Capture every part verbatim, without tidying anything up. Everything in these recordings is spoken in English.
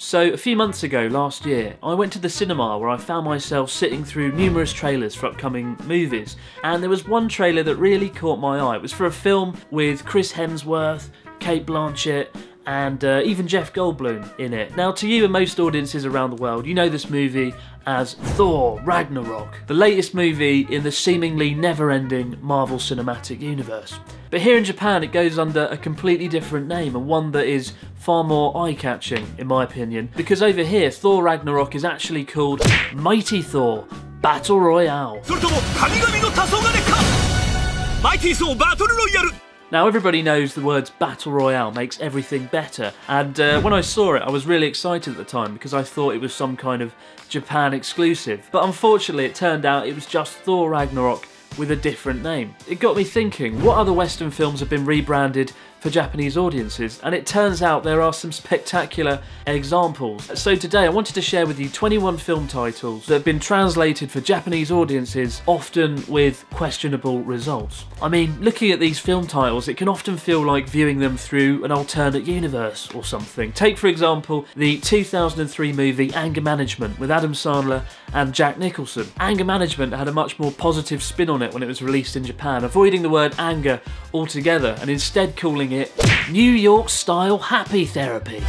So, a few months ago, last year, I went to the cinema where I found myself sitting through numerous trailers for upcoming movies, and there was one trailer that really caught my eye. It was for a film with Chris Hemsworth, Cate Blanchett, and uh, even Jeff Goldblum in it. Now, to you and most audiences around the world, you know this movie as Thor: Ragnarok, the latest movie in the seemingly never-ending Marvel Cinematic Universe. But here in Japan it goes under a completely different name, and one that is far more eye-catching, in my opinion, because over here Thor: Ragnarok is actually called Mighty Thor: Battle Royale. Mighty Thor: Battle Royale! Now, everybody knows the words Battle Royale makes everything better, and uh, when I saw it I was really excited at the time because I thought it was some kind of Japan exclusive. But unfortunately it turned out it was just Thor: Ragnarok with a different name. It got me thinking, what other Western films have been rebranded for Japanese audiences? And it turns out there are some spectacular examples. So today I wanted to share with you twenty-one film titles that have been translated for Japanese audiences, often with questionable results. I mean, looking at these film titles, it can often feel like viewing them through an alternate universe or something. Take, for example, the two thousand three movie Anger Management with Adam Sandler and Jack Nicholson. Anger Management had a much more positive spin on it when it was released in Japan, avoiding the word anger altogether and instead calling it New York Style Happy Therapy.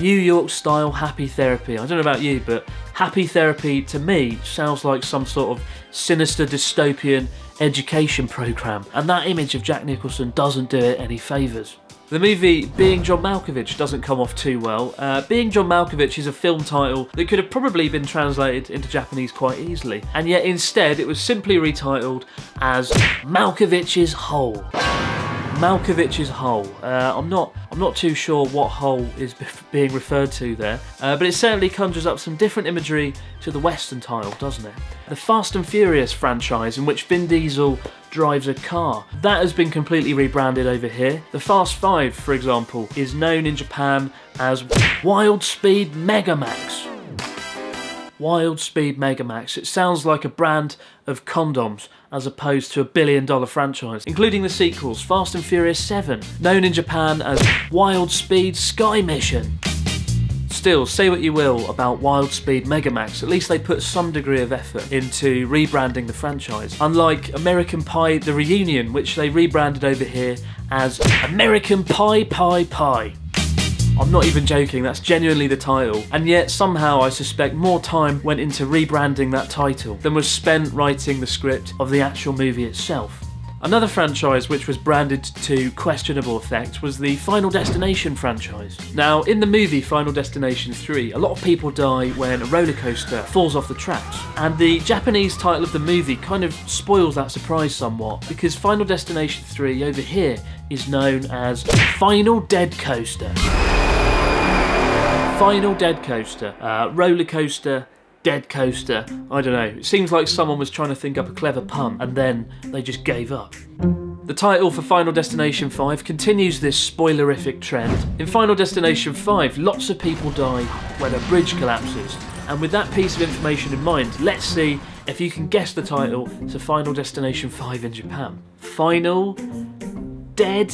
New York Style Happy Therapy. I don't know about you, but happy therapy to me sounds like some sort of sinister dystopian education program, and that image of Jack Nicholson doesn't do it any favours. The movie Being John Malkovich doesn't come off too well. Uh, Being John Malkovich is a film title that could have probably been translated into Japanese quite easily, and yet instead it was simply retitled as Malkovich's Hole. Malkovich's Hole. Uh, I'm not I'm not too sure what hole is being referred to there, uh, but it certainly conjures up some different imagery to the Western title, doesn't it? The Fast and Furious franchise, in which Vin Diesel drives a car. That has been completely rebranded over here. The Fast Five, for example, is known in Japan as Wild Speed Mega Max. Wild Speed Mega Max. It sounds like a brand of condoms as opposed to a billion dollar franchise, including the sequels, Fast and Furious seven, known in Japan as Wild Speed Sky Mission. Still, say what you will about Wild Speed Mega Max, at least they put some degree of effort into rebranding the franchise, unlike American Pie The Reunion, which they rebranded over here as American Pie Pie Pie. I'm not even joking, that's genuinely the title. And yet, somehow, I suspect more time went into rebranding that title than was spent writing the script of the actual movie itself. Another franchise which was branded to questionable effect was the Final Destination franchise. Now, in the movie Final Destination three, a lot of people die when a roller coaster falls off the tracks, and the Japanese title of the movie kind of spoils that surprise somewhat, because Final Destination three over here is known as Final Dead Coaster. Final Dead Coaster, uh, roller coaster, dead coaster, I don't know, it seems like someone was trying to think up a clever pun and then they just gave up. The title for Final Destination five continues this spoilerific trend. In Final Destination five, lots of people die when a bridge collapses, and with that piece of information in mind, let's see if you can guess the title to Final Destination five in Japan. Final Dead...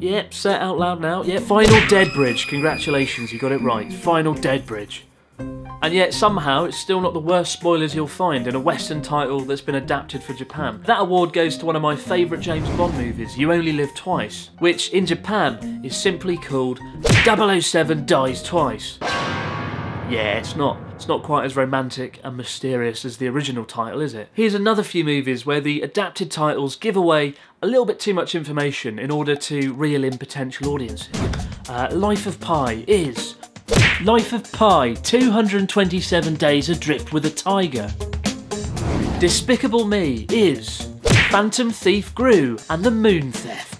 Yep, say it out loud now. Yep, Final Dead Bridge. Congratulations, you got it right. Final Dead Bridge. And yet, somehow, it's still not the worst spoilers you'll find in a Western title that's been adapted for Japan. That award goes to one of my favourite James Bond movies, You Only Live Twice, which in Japan is simply called double oh seven Dies Twice. Yeah, it's not, it's not quite as romantic and mysterious as the original title, is it? Here's another few movies where the adapted titles give away a little bit too much information in order to reel in potential audiences. Uh, Life of Pi is... Life of Pi, two hundred twenty-seven Days Adrift with a Tiger. Despicable Me is... Phantom Thief Gru and the Moon Theft.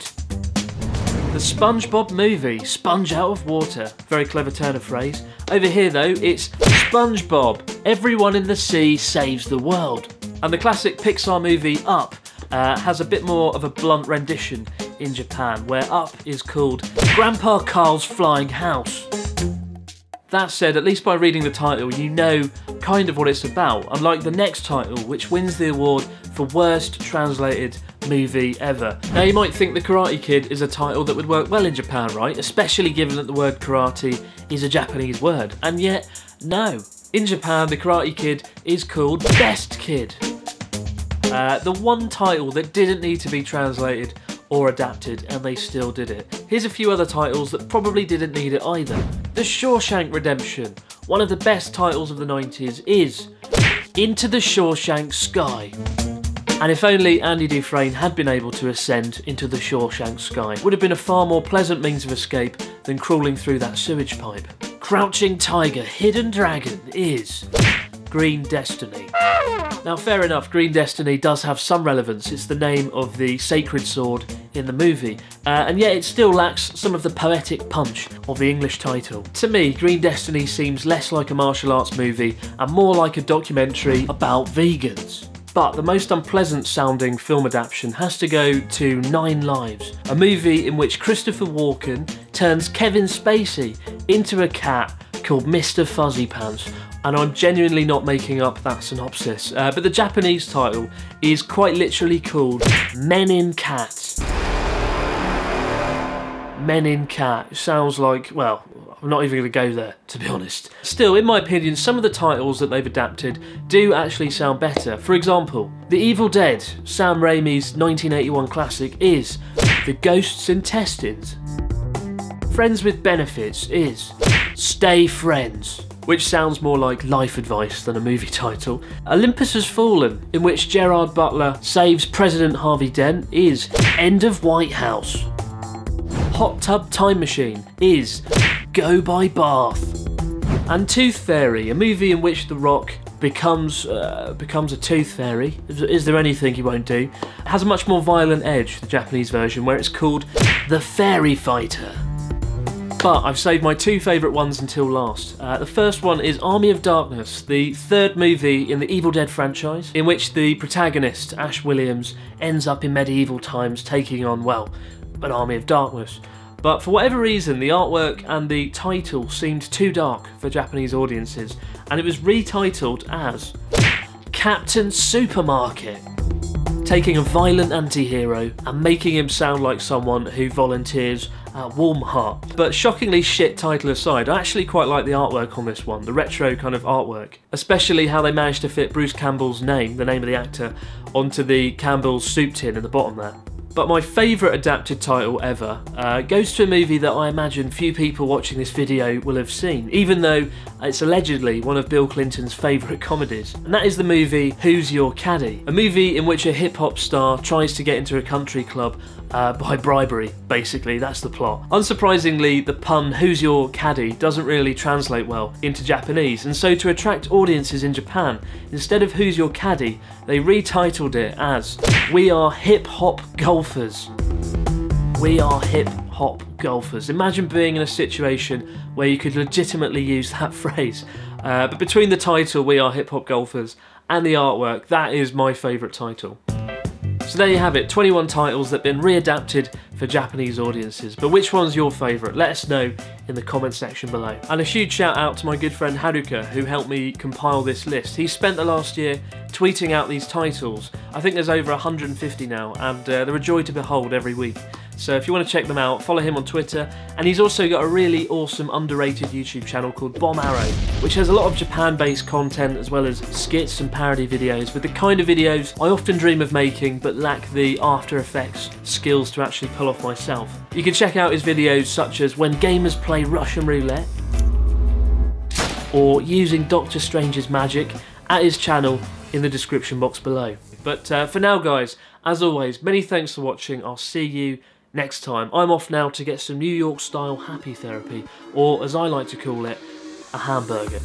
The SpongeBob movie, Sponge Out of Water. Very clever turn of phrase. Over here though, it's SpongeBob, Everyone in the Sea Saves the World. And the classic Pixar movie Up uh, has a bit more of a blunt rendition in Japan, where Up is called Grandpa Carl's Flying House. That said, at least by reading the title, you know kind of what it's about, unlike the next title, which wins the award for Worst Translated movie ever. Now you might think The Karate Kid is a title that would work well in Japan, right? Especially given that the word karate is a Japanese word. And yet, no. In Japan, The Karate Kid is called Best Kid. Uh, the one title that didn't need to be translated or adapted, and they still did it. Here's a few other titles that probably didn't need it either. The Shawshank Redemption, one of the best titles of the nineties, is Into the Shawshank Sky. And if only Andy Dufresne had been able to ascend into the Shawshank sky, it would have been a far more pleasant means of escape than crawling through that sewage pipe. Crouching Tiger, Hidden Dragon is Green Destiny. Now fair enough, Green Destiny does have some relevance, it's the name of the sacred sword in the movie, uh, and yet it still lacks some of the poetic punch of the English title. To me, Green Destiny seems less like a martial arts movie and more like a documentary about vegans. But the most unpleasant sounding film adaptation has to go to Nine Lives, a movie in which Christopher Walken turns Kevin Spacey into a cat called Mister Fuzzy Pants, and I'm genuinely not making up that synopsis, uh, but the Japanese title is quite literally called Men in Cats. Men in Cat sounds like, well, I'm not even going to go there, to be honest. Still, in my opinion, some of the titles that they've adapted do actually sound better. For example, The Evil Dead, Sam Raimi's nineteen eighty-one classic, is The Ghosts' Intestines. Friends with Benefits is Stay Friends, which sounds more like life advice than a movie title. Olympus Has Fallen, in which Gerard Butler saves President Harvey Dent, is End of White House. Hot Tub Time Machine is Go By Bath. And Tooth Fairy, a movie in which The Rock becomes uh, becomes a tooth fairy. Is, is there anything he won't do? It has a much more violent edge, the Japanese version, where it's called The Fairy Fighter. But I've saved my two favourite ones until last. Uh, the first one is Army of Darkness, the third movie in the Evil Dead franchise, in which the protagonist, Ash Williams, ends up in medieval times taking on, well, an army of darkness. But for whatever reason, the artwork and the title seemed too dark for Japanese audiences, and it was retitled as Captain Supermarket, taking a violent anti-hero and making him sound like someone who volunteers at Walmart. But shockingly shit title aside, I actually quite like the artwork on this one, the retro kind of artwork, especially how they managed to fit Bruce Campbell's name, the name of the actor, onto the Campbell's soup tin at the bottom there. But my favourite adapted title ever uh, goes to a movie that I imagine few people watching this video will have seen, even though it's allegedly one of Bill Clinton's favourite comedies, and that is the movie Who's Your Caddy? A movie in which a hip-hop star tries to get into a country club uh, by bribery, basically, that's the plot. Unsurprisingly, the pun Who's Your Caddy doesn't really translate well into Japanese, and so to attract audiences in Japan, instead of Who's Your Caddy, they retitled it as We Are Hip-Hop Gold. Golfers. We are hip-hop golfers. Imagine being in a situation where you could legitimately use that phrase. Uh, but between the title, We Are Hip-Hop Golfers, and the artwork, that is my favourite title. So there you have it, twenty-one titles that have been readapted for Japanese audiences. But which one's your favourite? Let us know in the comment section below. And a huge shout out to my good friend Haruka, who helped me compile this list. He spent the last year tweeting out these titles. I think there's over one hundred fifty now, and uh, they're a joy to behold every week. So if you want to check them out, follow him on Twitter, and he's also got a really awesome underrated YouTube channel called Bomb Arrow, which has a lot of Japan-based content as well as skits and parody videos, with the kind of videos I often dream of making but lack the After Effects skills to actually pull off myself. You can check out his videos such as When Gamers Play Russian Roulette, or Using Doctor Strange's Magic, at his channel in the description box below. But uh, for now guys, as always, many thanks for watching, I'll see you next time. I'm off now to get some New York style happy therapy, or as I like to call it, a hamburger.